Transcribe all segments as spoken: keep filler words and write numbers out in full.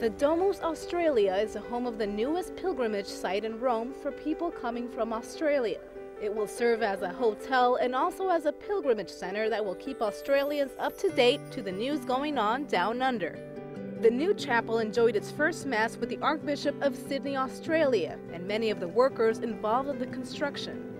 The Domus Australia is the home of the newest pilgrimage site in Rome for people coming from Australia. It will serve as a hotel and also as a pilgrimage center that will keep Australians up to date to the news going on down under. The new chapel enjoyed its first mass with the Archbishop of Sydney, Australia, and many of the workers involved in the construction.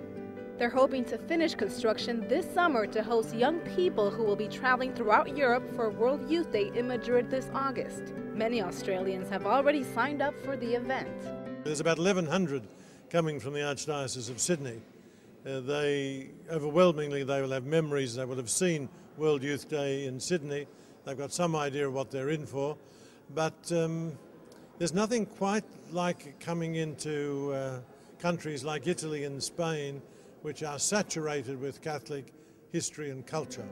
They're hoping to finish construction this summer to host young people who will be traveling throughout Europe for World Youth Day in Madrid this August. Many Australians have already signed up for the event. There's about eleven hundred coming from the Archdiocese of Sydney. Uh, they, overwhelmingly, they will have memories. They will have seen World Youth Day in Sydney. They've got some idea of what they're in for. But um, there's nothing quite like coming into uh, countries like Italy and Spain, which are saturated with Catholic history and culture.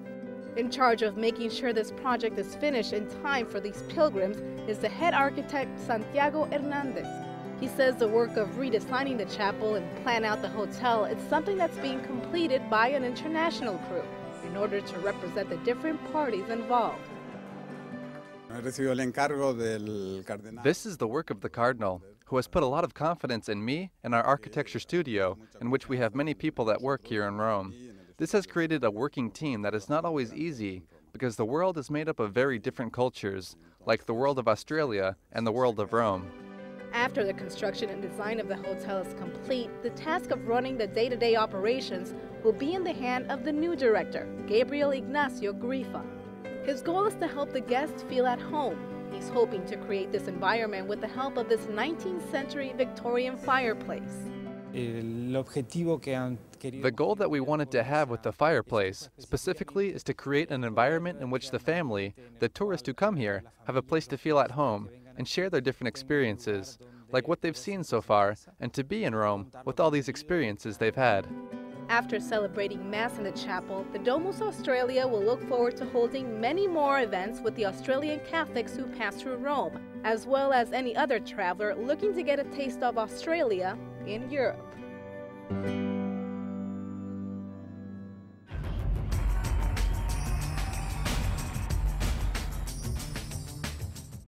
In charge of making sure this project is finished in time for these pilgrims is the head architect, Santiago Hernandez. He says the work of redesigning the chapel and plan out the hotel is something that's being completed by an international crew in order to represent the different parties involved. This is the work of the Cardinal, who has put a lot of confidence in me and our architecture studio, in which we have many people that work here in Rome. This has created a working team that is not always easy, because the world is made up of very different cultures, like the world of Australia and the world of Rome. After the construction and design of the hotel is complete, the task of running the day-to-day operations will be in the hand of the new director, Gabriel Ignacio Griffa. His goal is to help the guests feel at home. He's hoping to create this environment with the help of this nineteenth century Victorian fireplace. The goal that we wanted to have with the fireplace, specifically, is to create an environment in which the family, the tourists who come here, have a place to feel at home and share their different experiences, like what they've seen so far, and to be in Rome with all these experiences they've had. After celebrating Mass in the chapel, the Domus Australia will look forward to holding many more events with the Australian Catholics who pass through Rome, as well as any other traveler looking to get a taste of Australia in Europe.